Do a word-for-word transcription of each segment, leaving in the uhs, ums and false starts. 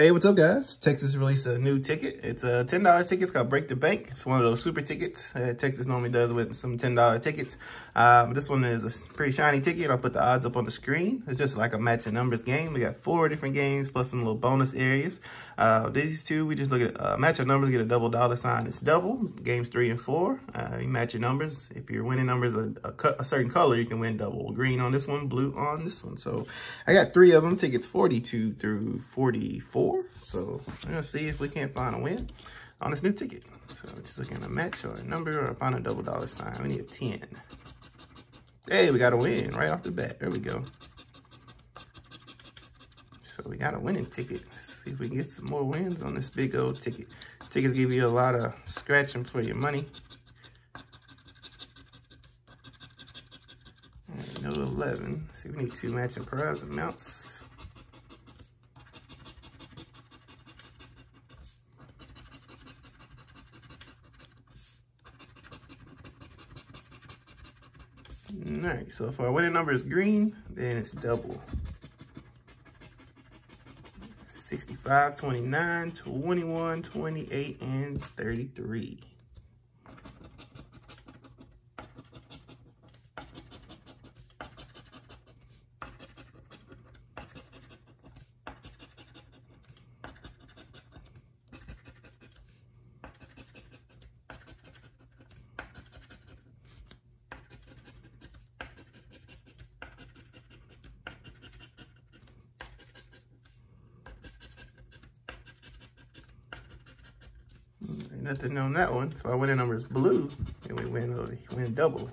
Hey, what's up, guys? Texas released a new ticket. It's a ten dollar ticket. It's called Break the Bank. It's one of those super tickets that Texas normally does with some ten dollar tickets. Uh, but this one is a pretty shiny ticket. I'll put the odds up on the screen. It's just like a match of numbers game. We got four different games plus some little bonus areas. Uh, these two, we just look at uh, match of numbers, get a double dollar sign. It's double. Games three and four. Uh, you match your numbers. If you're winning numbers a, a, a certain color, you can win double. Green on this one, blue on this one. So I got three of them. Tickets forty-two through forty-four. So we're gonna see if we can't find a win on this new ticket. So we're just looking at a match or a number or find a double dollar sign. We need a ten. Hey, we got a win right off the bat. There we go. So we got a winning ticket. Let's see if we can get some more wins on this big old ticket. Tickets give you a lot of scratching for your money. And no eleven. See, we need two matching prize amounts. All right, so if our winning number is green, then it's double. sixty-five, twenty-nine, twenty-one, twenty-eight, and thirty-three. Nothing on that one. So our winning number is blue, and we win over win double.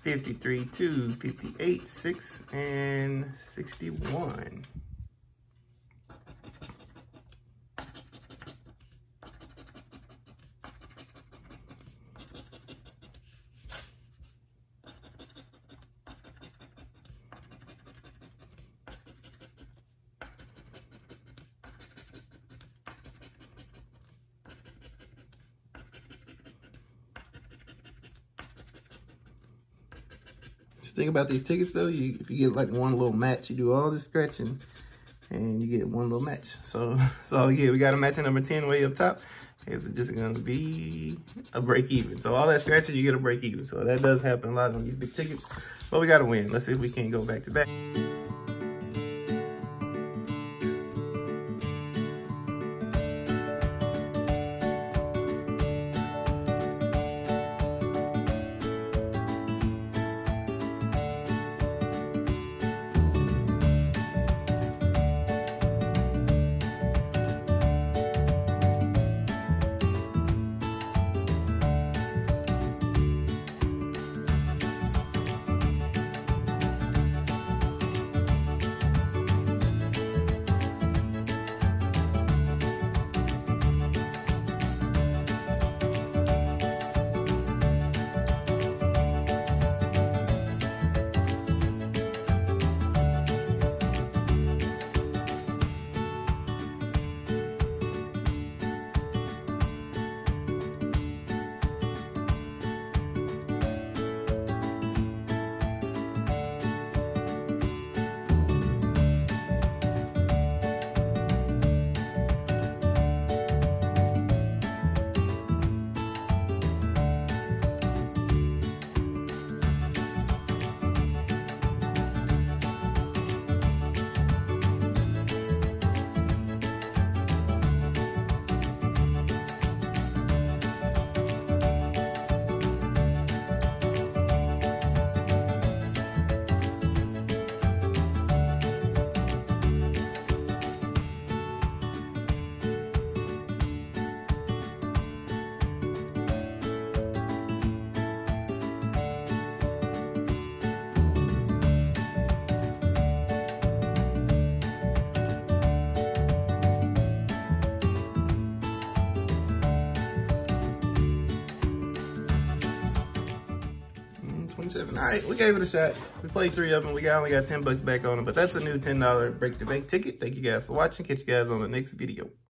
fifty-three, two, fifty-eight, six, and sixty-one. Think about these tickets though, you if you get like one little match, you do all this scratching and you get one little match. So so yeah, we got a match at number ten way up top. It's just gonna be a break even. So all that scratching, you get a break even. So that does happen a lot on these big tickets. But we gotta win. Let's see if we can't go back to back. All right, we gave it a shot. We played three of them. We got only got ten bucks back on them, but that's a new ten dollar Break the Bank ticket. Thank you guys for watching. Catch you guys on the next video.